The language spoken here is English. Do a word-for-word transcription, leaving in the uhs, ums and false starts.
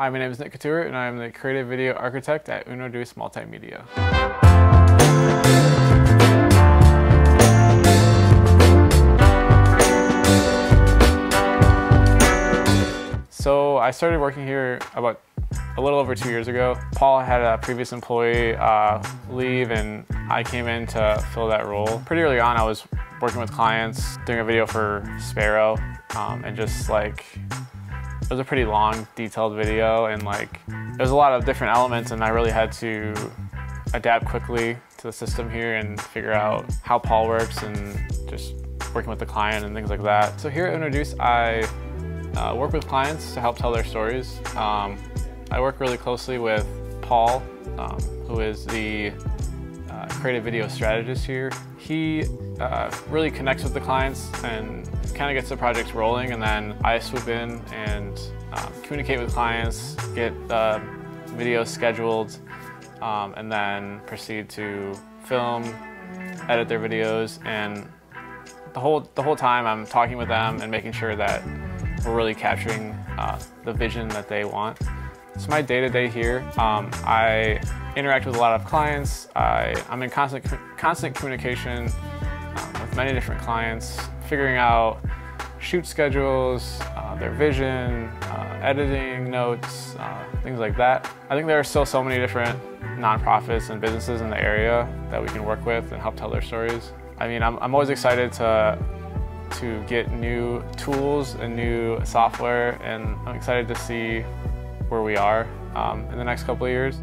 Hi, my name is Nick Couture, and I am the Creative Video Architect at UnoDeuce Multimedia. So I started working here about a little over two years ago. Paul had a previous employee uh, leave, and I came in to fill that role. Pretty early on, I was working with clients, doing a video for Sparrow, um, and just like, it was a pretty long, detailed video, and like there was a lot of different elements, and I really had to adapt quickly to the system here and figure out how Paul works and just working with the client and things like that. So here at UnoDeuce, I uh, work with clients to help tell their stories. Um, I work really closely with Paul, um, who is the uh, creative video strategist here. He uh, really connects with the clients and kind of gets the projects rolling, and then I swoop in and uh, communicate with clients, get the videos scheduled, um, and then proceed to film, edit their videos, and the whole the whole time I'm talking with them and making sure that we're really capturing uh, the vision that they want. So my day-to-day here, um, I interact with a lot of clients. I, I'm in constant constant communication um, with many different clients, figuring out shoot schedules, uh, their vision, uh, editing notes, uh, things like that. I think there are still so many different nonprofits and businesses in the area that we can work with and help tell their stories. I mean, I'm, I'm always excited to, to get new tools and new software, and I'm excited to see where we are um, in the next couple of years.